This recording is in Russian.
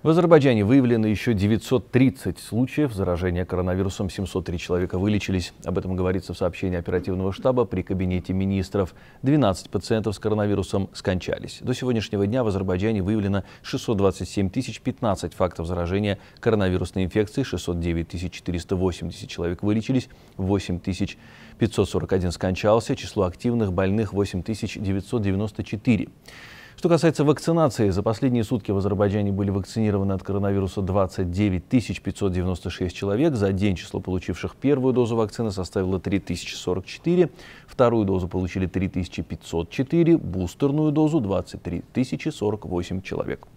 В Азербайджане выявлено еще 930 случаев заражения коронавирусом, 703 человека вылечились. Об этом говорится в сообщении оперативного штаба при Кабинете министров. 12 пациентов с коронавирусом скончались. До сегодняшнего дня в Азербайджане выявлено 627 015 фактов заражения коронавирусной инфекцией, 609 480 человек вылечились, 8 541 скончался, число активных больных 8 994. Что касается вакцинации, за последние сутки в Азербайджане были вакцинированы от коронавируса 29 596 человек. За день число получивших первую дозу вакцины составило 3044, вторую дозу получили 3504, бустерную дозу 23 048 человек.